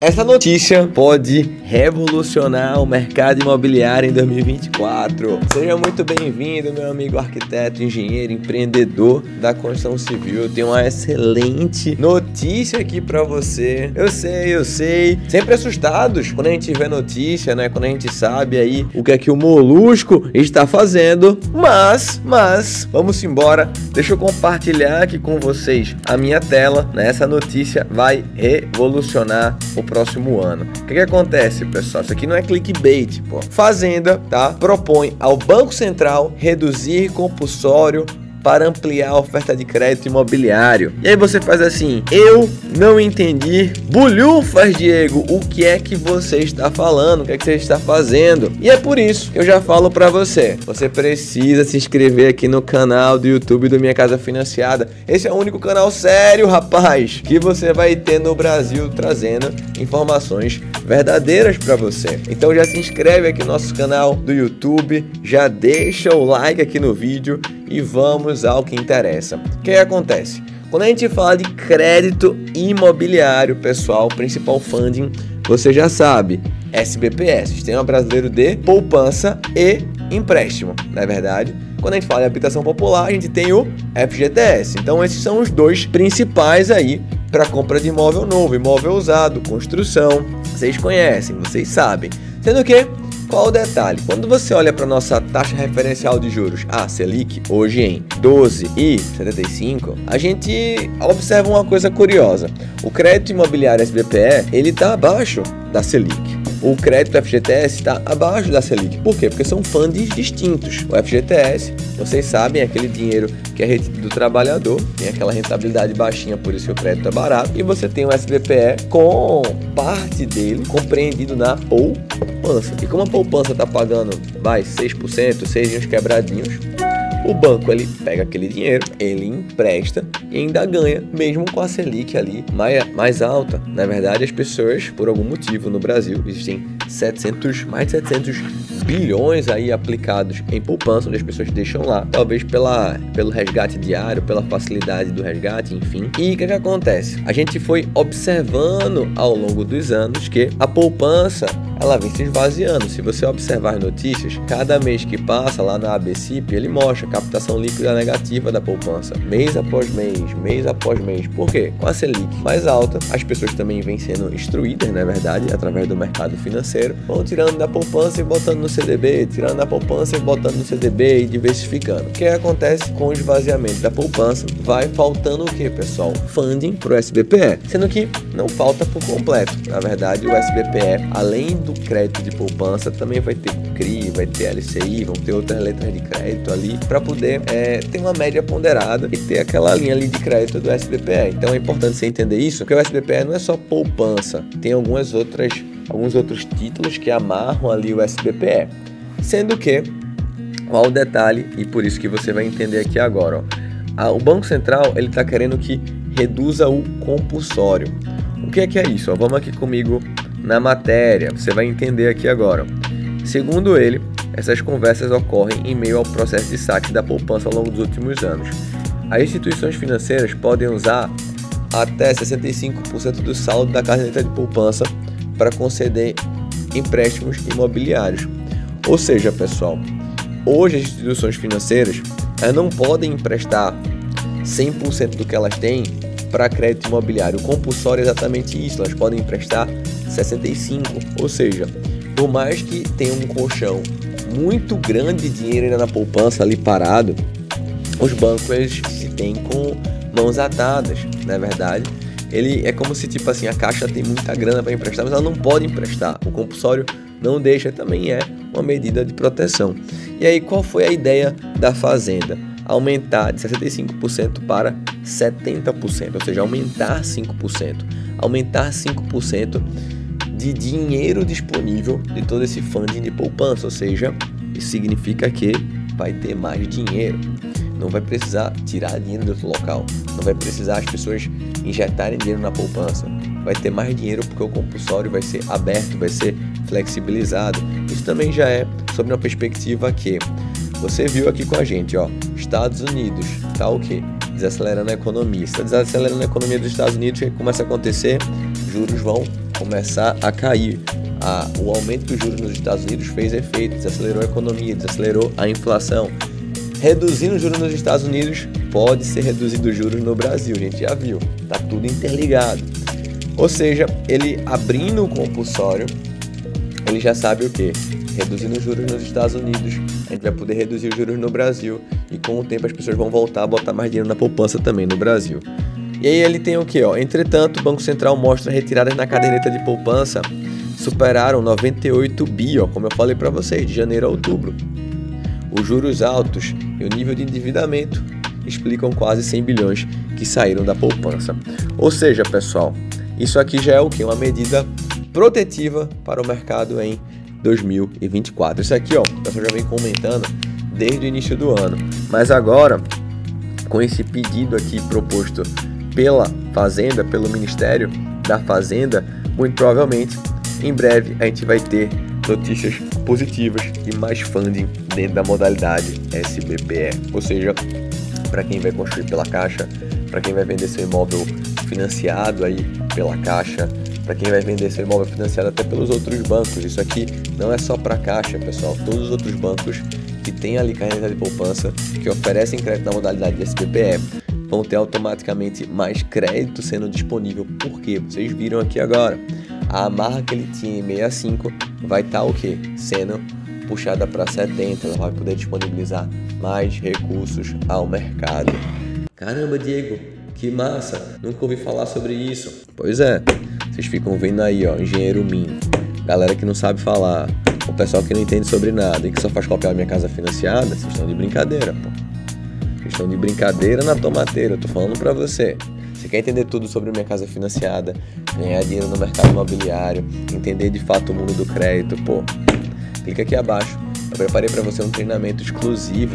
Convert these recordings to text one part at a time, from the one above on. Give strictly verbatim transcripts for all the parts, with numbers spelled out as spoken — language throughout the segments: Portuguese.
Essa notícia pode revolucionar o mercado imobiliário em dois mil e vinte e quatro. Seja muito bem-vindo, meu amigo arquiteto, engenheiro, empreendedor da construção civil. Tem uma excelente notícia aqui pra você. Eu sei, eu sei. Sempre assustados quando a gente vê notícia, né? Quando a gente sabe aí o que é que o molusco está fazendo. Mas, mas, vamos embora. Deixa eu compartilhar aqui com vocês a minha tela, né? Essa notícia vai revolucionar o próximo ano. O que, que acontece, pessoal? Isso aqui não é clickbait, pô. Fazenda, tá? Propõe ao Banco Central reduzir compulsório para ampliar a oferta de crédito imobiliário. E aí você faz assim: eu não entendi, bulhufas, Diego, o que é que você está falando, o que é que você está fazendo? E é por isso que eu já falo para você, você precisa se inscrever aqui no canal do YouTube do Minha Casa Financiada. Esse é o único canal sério, rapaz, que você vai ter no Brasil, trazendo informações verdadeiras para você. Então já se inscreve aqui no nosso canal do YouTube, já deixa o like aqui no vídeo e vamos ao que interessa. O que acontece? Quando a gente fala de crédito imobiliário, pessoal, principal funding, você já sabe, S B P S, Sistema Brasileiro de Poupança e Empréstimo, não é verdade? Quando a gente fala de habitação popular, a gente tem o F G T S. Então esses são os dois principais aí para compra de imóvel novo, imóvel usado, construção. Vocês conhecem, vocês sabem. Sendo que, qual o detalhe? Quando você olha para nossa taxa referencial de juros, a Selic, hoje em doze vírgula setenta e cinco, a gente observa uma coisa curiosa. O crédito imobiliário S B P E, ele está abaixo da Selic. O crédito F G T S está abaixo da Selic. Por quê? Porque são fundos distintos. O F G T S, vocês sabem, é aquele dinheiro que é retido do trabalhador, tem aquela rentabilidade baixinha, por isso que o crédito é barato. E você tem o S B P E com parte dele compreendido na poupança. E como a poupança está pagando mais seis por cento, seis uns quebradinhos, o banco ele pega aquele dinheiro, ele empresta e ainda ganha, mesmo com a Selic ali mais, mais alta. Na verdade, as pessoas, por algum motivo no Brasil, existem setecentos, mais de setecentos bilhões aí aplicados em poupança, onde as pessoas deixam lá, talvez pela, pelo resgate diário, pela facilidade do resgate, enfim. E o que, que acontece? A gente foi observando ao longo dos anos que a poupança ela vem se esvaziando. Se você observar as notícias, cada mês que passa lá na A B C P, ele mostra a captação líquida negativa da poupança, mês após mês, mês após mês. Por quê? Com a Selic mais alta, as pessoas também vêm sendo instruídas, na verdade, através do mercado financeiro, vão tirando da poupança e botando no C D B, tirando da poupança e botando no C D B e diversificando. O que acontece com o esvaziamento da poupança? Vai faltando o que, pessoal? Funding para o S B P E, sendo que não falta por completo. Na verdade, o S B P E, além do crédito de poupança, também vai ter C R I, vai ter L C I, vão ter outras letras de crédito ali para poder é, ter uma média ponderada e ter aquela linha ali de crédito do S B P E. Então é importante você entender isso, porque o S B P E não é só poupança, tem algumas outras, alguns outros títulos que amarram ali o S B P E. Sendo que, qual o detalhe, e por isso que você vai entender aqui agora, ó, o Banco Central ele está querendo que reduza o compulsório. O que é que é isso? Ó, vamos aqui comigo na matéria, você vai entender aqui agora. Segundo ele, essas conversas ocorrem em meio ao processo de saque da poupança ao longo dos últimos anos. As instituições financeiras podem usar até sessenta e cinco por cento do saldo da caderneta de poupança para conceder empréstimos imobiliários. Ou seja, pessoal, hoje as instituições financeiras elas não podem emprestar cem por cento do que elas têm para crédito imobiliário. O compulsório é exatamente isso, elas podem emprestar sessenta e cinco por cento, ou seja, por mais que tenha um colchão muito grande de dinheiro ainda na poupança ali parado, os bancos eles se têm com mãos atadas, não é verdade? Ele é como se, tipo assim, a Caixa tem muita grana para emprestar, mas ela não pode emprestar. O compulsório não deixa, também é uma medida de proteção. E aí, qual foi a ideia da Fazenda? Aumentar de sessenta e cinco por cento para setenta por cento, ou seja, aumentar cinco por cento. Aumentar cinco por cento de dinheiro disponível de todo esse funding de poupança, ou seja, isso significa que vai ter mais dinheiro. Não vai precisar tirar dinheiro do outro local, não vai precisar as pessoas injetarem dinheiro na poupança. Vai ter mais dinheiro porque o compulsório vai ser aberto, vai ser flexibilizado. Isso também já é sobre uma perspectiva que você viu aqui com a gente, ó. Estados Unidos, tá o quê? Desacelerando a economia. Se está desacelerando a economia dos Estados Unidos, o que começa a acontecer? Juros vão começar a cair. Ah, o aumento dos juros nos Estados Unidos fez efeito, desacelerou a economia, desacelerou a inflação. Reduzindo os juros nos Estados Unidos, pode ser reduzido os juros no Brasil, a gente já viu, tá tudo interligado. Ou seja, ele abrindo o compulsório, ele já sabe o quê? Reduzindo os juros nos Estados Unidos, a gente vai poder reduzir os juros no Brasil e com o tempo as pessoas vão voltar a botar mais dinheiro na poupança também no Brasil. E aí ele tem o quê? Ó? Entretanto, o Banco Central mostra retiradas na caderneta de poupança superaram noventa e oito bi, ó, como eu falei para vocês, de janeiro a outubro. Os juros altos e o nível de endividamento explicam quase cem bilhões que saíram da poupança. Ou seja, pessoal, isso aqui já é o quê? Uma medida protetiva para o mercado em dois mil e vinte e quatro. Isso aqui, ó, o pessoal já vem comentando desde o início do ano. Mas agora, com esse pedido aqui proposto pela Fazenda, pelo Ministério da Fazenda, muito provavelmente, em breve, a gente vai ter notícias positivas e mais funding dentro da modalidade S B P E, ou seja, para quem vai construir pela Caixa, para quem vai vender seu imóvel financiado aí pela Caixa, para quem vai vender seu imóvel financiado até pelos outros bancos. Isso aqui não é só para a Caixa, pessoal, todos os outros bancos que tem ali caderneta de poupança, que oferecem crédito na modalidade S B P E, vão ter automaticamente mais crédito sendo disponível, porque vocês viram aqui agora, a amarra que ele tinha em sessenta e cinco vai estar o que? Sendo puxada para setenta, ela vai poder disponibilizar mais recursos ao mercado. Caramba, Diego, que massa, nunca ouvi falar sobre isso. Pois é, vocês ficam vendo aí, ó, engenheiro mínimo, galera que não sabe falar, o pessoal que não entende sobre nada e que só faz copiar a Minha Casa Financiada, vocês estão de brincadeira, pô. Vocês estão de brincadeira na tomateira, eu tô falando pra você. Você quer entender tudo sobre Minha Casa Financiada, ganhar dinheiro no mercado imobiliário, entender de fato o mundo do crédito, pô, clica aqui abaixo. Eu preparei para você um treinamento exclusivo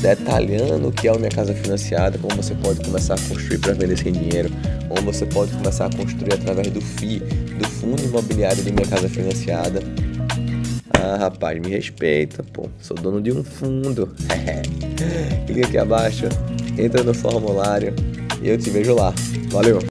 detalhando o que é o Minha Casa Financiada, como você pode começar a construir para vender sem dinheiro, como você pode começar a construir através do F I I, do Fundo Imobiliário de Minha Casa Financiada. Ah, rapaz, me respeita, pô, sou dono de um fundo. Clica aqui abaixo, entra no formulário. E eu te vejo lá. Valeu!